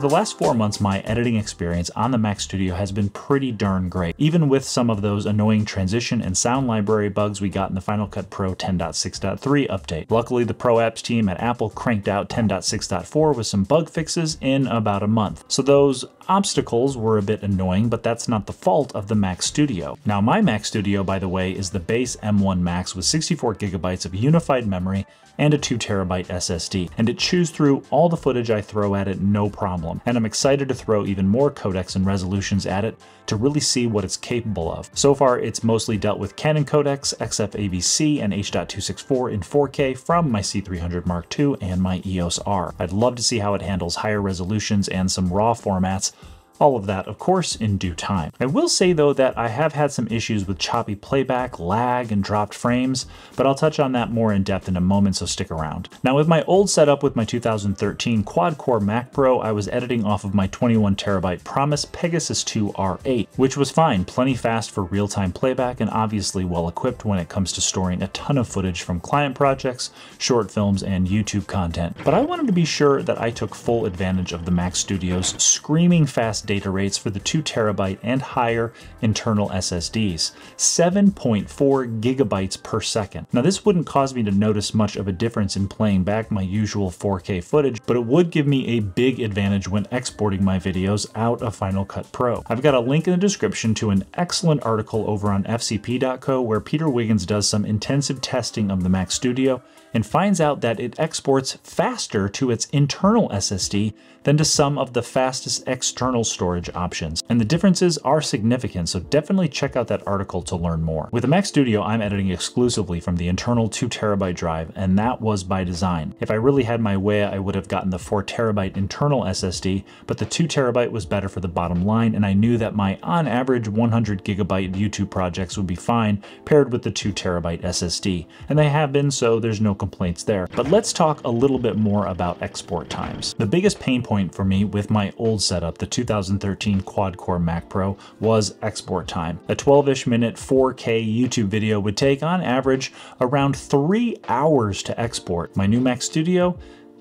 For the last 4 months, my editing experience on the Mac Studio has been pretty darn great, even with some of those annoying transition and sound library bugs we got in the Final Cut Pro 10.6.3 update. Luckily, the Pro Apps team at Apple cranked out 10.6.4 with some bug fixes in about a month. So those obstacles were a bit annoying, but that's not the fault of the Mac Studio. Now, my Mac Studio, by the way, is the base M1 Max with 64 gigabytes of unified memory and a 2 terabyte SSD, and it chews through all the footage I throw at it no problem. And I'm excited to throw even more codecs and resolutions at it to really see what it's capable of. So far, it's mostly dealt with Canon codecs, XF-AVC, and H.264 in 4K from my C300 MkII and my EOS R. I'd love to see how it handles higher resolutions and some RAW formats. All of that, of course, in due time. I will say, though, that I have had some issues with choppy playback, lag, and dropped frames, but I'll touch on that more in depth in a moment, so stick around. Now, with my old setup with my 2013 quad-core Mac Pro, I was editing off of my 21 terabyte Promise Pegasus 2 R8, which was fine, plenty fast for real-time playback, and obviously well-equipped when it comes to storing a ton of footage from client projects, short films, and YouTube content. But I wanted to be sure that I took full advantage of the Mac Studio's screaming fast data rates for the 2 terabyte and higher internal SSDs, 7.4 gigabytes per second. Now, this wouldn't cause me to notice much of a difference in playing back my usual 4K footage, but it would give me a big advantage when exporting my videos out of Final Cut Pro. I've got a link in the description to an excellent article over on fcp.co where Peter Wiggins does some intensive testing of the Mac Studio and finds out that it exports faster to its internal SSD than to some of the fastest external storage options. And the differences are significant, so definitely check out that article to learn more. With the Mac Studio, I'm editing exclusively from the internal 2 terabyte drive, and that was by design. If I really had my way, I would have gotten the 4 terabyte internal SSD, but the 2 terabyte was better for the bottom line, and I knew that my, on average, 100 gigabyte YouTube projects would be fine paired with the 2 terabyte SSD. And they have been, so there's no complaints there. But let's talk a little bit more about export times. The biggest pain point for me with my old setup, the 2013 quad-core Mac Pro, was export time. A 12-ish minute 4K YouTube video would take, on average, around 3 hours to export. My new Mac Studio,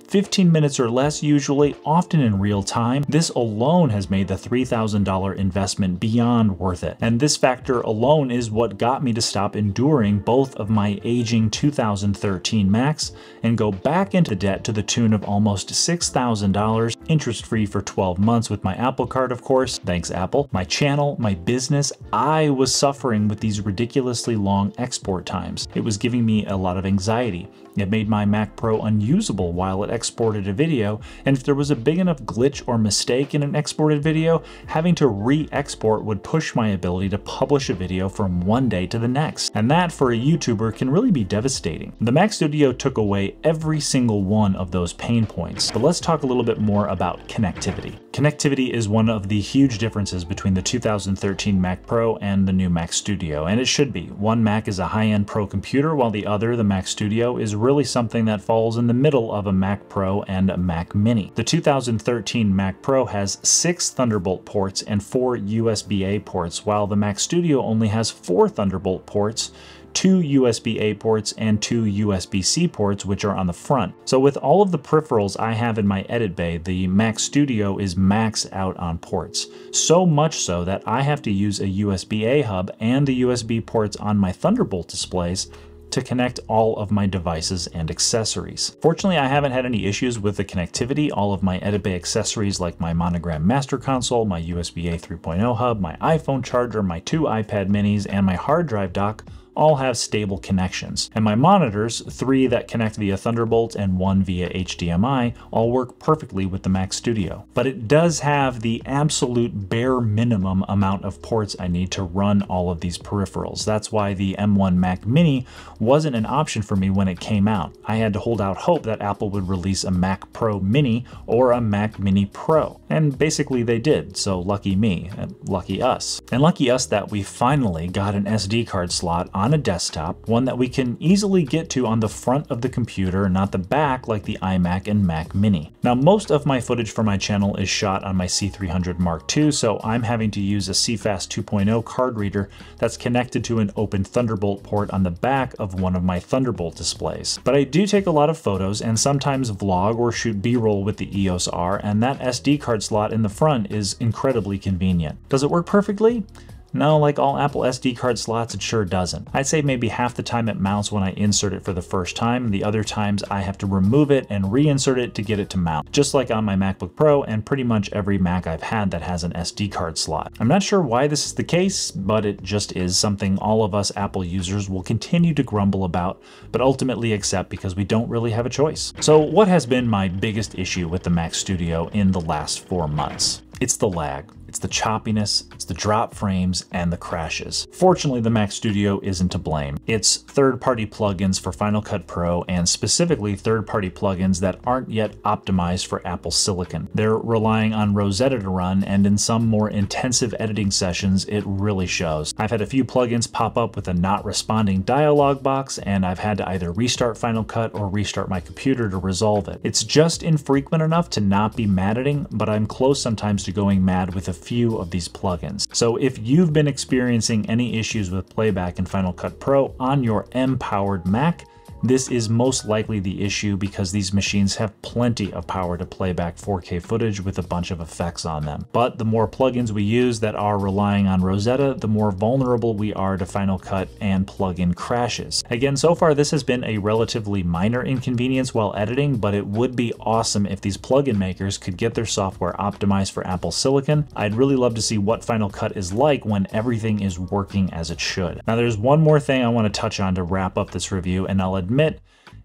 15 minutes or less usually, often in real time. This alone has made the $3,000 investment beyond worth it. And this factor alone is what got me to stop enduring both of my aging 2013 Macs and go back into debt to the tune of almost $6,000, interest-free for 12 months with my Apple Card, of course. Thanks, Apple. My channel, my business, I was suffering with these ridiculously long export times. It was giving me a lot of anxiety. It made my Mac Pro unusable while it exported a video, and if there was a big enough glitch or mistake in an exported video, having to re-export would push my ability to publish a video from one day to the next. And that, for a YouTuber, can really be devastating. The Mac Studio took away every single one of those pain points, but let's talk a little bit more about connectivity. Connectivity is one of the huge differences between the 2013 Mac Pro and the new Mac Studio, and it should be. One Mac is a high-end pro computer, while the other, the Mac Studio, is really something that falls in the middle of a Mac Pro and a Mac Mini. The 2013 Mac Pro has 6 Thunderbolt ports and 4 USB-A ports, while the Mac Studio only has 4 Thunderbolt ports, 2 USB-A ports, and 2 USB-C ports, which are on the front. So with all of the peripherals I have in my edit bay, the Mac Studio is maxed out on ports. So much so that I have to use a USB-A hub and the USB ports on my Thunderbolt displays to connect all of my devices and accessories. Fortunately, I haven't had any issues with the connectivity. All of my edit bay accessories, like my Monogram Master Console, my USB-A 3.0 hub, my iPhone charger, my 2 iPad minis, and my hard drive dock, all have stable connections. And my monitors, 3 that connect via Thunderbolt and 1 via HDMI, all work perfectly with the Mac Studio. But it does have the absolute bare minimum amount of ports I need to run all of these peripherals. That's why the M1 Mac Mini wasn't an option for me when it came out. I had to hold out hope that Apple would release a Mac Pro Mini or a Mac Mini Pro. And basically they did, so lucky me, and lucky us. And lucky us that we finally got an SD card slot on on a desktop, one that we can easily get to on the front of the computer, not the back like the iMac and Mac Mini. Now, most of my footage for my channel is shot on my C300 Mark II, so I'm having to use a CFast 2.0 card reader that's connected to an open Thunderbolt port on the back of one of my Thunderbolt displays. But I do take a lot of photos and sometimes vlog or shoot B-roll with the EOS R, and that SD card slot in the front is incredibly convenient. Does it work perfectly? No, like all Apple SD card slots, it sure doesn't. I'd say maybe half the time it mounts when I insert it for the first time. The other times I have to remove it and reinsert it to get it to mount, just like on my MacBook Pro and pretty much every Mac I've had that has an SD card slot. I'm not sure why this is the case, but it just is something all of us Apple users will continue to grumble about, but ultimately accept because we don't really have a choice. So what has been my biggest issue with the Mac Studio in the last 4 months? It's the lag, it's the choppiness, it's the drop frames, and the crashes. Fortunately, the Mac Studio isn't to blame. It's third-party plugins for Final Cut Pro, and specifically third-party plugins that aren't yet optimized for Apple Silicon. They're relying on Rosetta to run, and in some more intensive editing sessions, it really shows. I've had a few plugins pop up with a not responding dialog box, and I've had to either restart Final Cut or restart my computer to resolve it. It's just infrequent enough to not be maddening, but I'm close sometimes to going mad with a few of these plugins. So if you've been experiencing any issues with playback in Final Cut Pro on your M-powered Mac, this is most likely the issue because these machines have plenty of power to play back 4K footage with a bunch of effects on them. But the more plugins we use that are relying on Rosetta, the more vulnerable we are to Final Cut and plugin crashes. Again, so far this has been a relatively minor inconvenience while editing, but it would be awesome if these plugin makers could get their software optimized for Apple Silicon. I'd really love to see what Final Cut is like when everything is working as it should. Now, there's one more thing I want to touch on to wrap up this review, and I'll admit,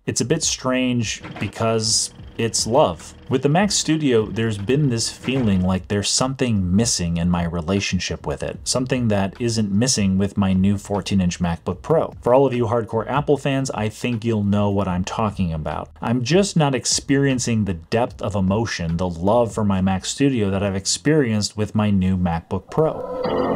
it's a bit strange because it's love. With the Mac Studio, there's been this feeling like there's something missing in my relationship with it, something that isn't missing with my new 14-inch MacBook Pro. For all of you hardcore Apple fans, I think you'll know what I'm talking about. I'm just not experiencing the depth of emotion, the love for my Mac Studio that I've experienced with my new MacBook Pro.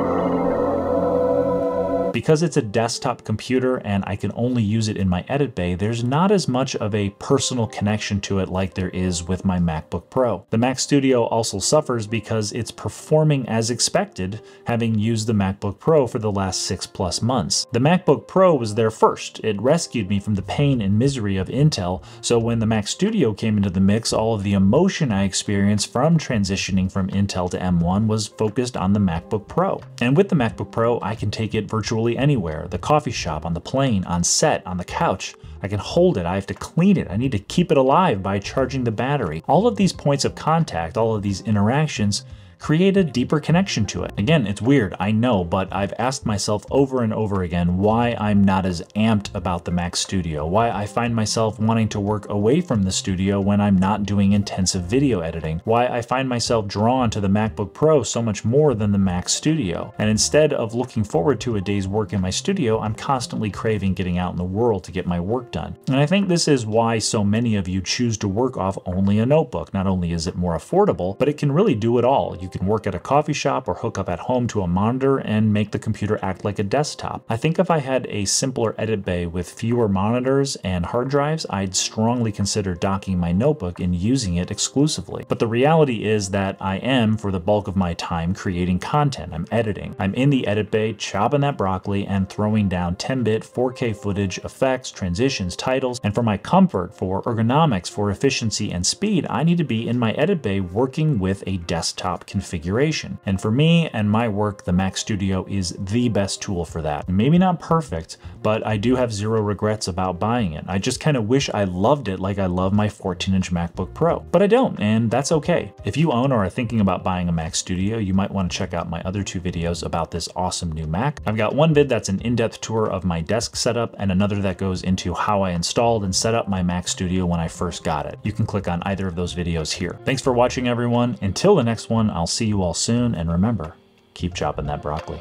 Because it's a desktop computer and I can only use it in my edit bay, there's not as much of a personal connection to it like there is with my MacBook Pro. The Mac Studio also suffers because it's performing as expected, having used the MacBook Pro for the last 6+ months. The MacBook Pro was there first. It rescued me from the pain and misery of Intel, so when the Mac Studio came into the mix, all of the emotion I experienced from transitioning from Intel to M1 was focused on the MacBook Pro. And with the MacBook Pro, I can take it virtually anywhere, the coffee shop, on the plane, on set, on the couch. I can hold it, I have to clean it, I need to keep it alive by charging the battery. All of these points of contact, all of these interactions, create a deeper connection to it. Again, it's weird, I know, but I've asked myself over and over again why I'm not as amped about the Mac Studio, why I find myself wanting to work away from the studio when I'm not doing intensive video editing, why I find myself drawn to the MacBook Pro so much more than the Mac Studio. And instead of looking forward to a day's work in my studio, I'm constantly craving getting out in the world to get my work done. And I think this is why so many of you choose to work off only a notebook. Not only is it more affordable, but it can really do it all. You can work at a coffee shop or hook up at home to a monitor and make the computer act like a desktop. I think if I had a simpler edit bay with fewer monitors and hard drives, I'd strongly consider docking my notebook and using it exclusively. But the reality is that I am, for the bulk of my time, creating content. I'm editing. I'm in the edit bay, chopping that broccoli and throwing down 10-bit 4K footage, effects, transitions, titles, and for my comfort, for ergonomics, for efficiency and speed, I need to be in my edit bay working with a desktop configuration. And for me and my work, the Mac Studio is the best tool for that. Maybe not perfect, but I do have zero regrets about buying it. I just kind of wish I loved it like I love my 14-inch MacBook Pro, but I don't, and that's okay. If you own or are thinking about buying a Mac Studio, you might want to check out my other two videos about this awesome new Mac. I've got one vid that's an in-depth tour of my desk setup and another that goes into how I installed and set up my Mac Studio when I first got it. You can click on either of those videos here. Thanks for watching, everyone. Until the next one, I'll see you all soon, and remember, keep chopping that broccoli.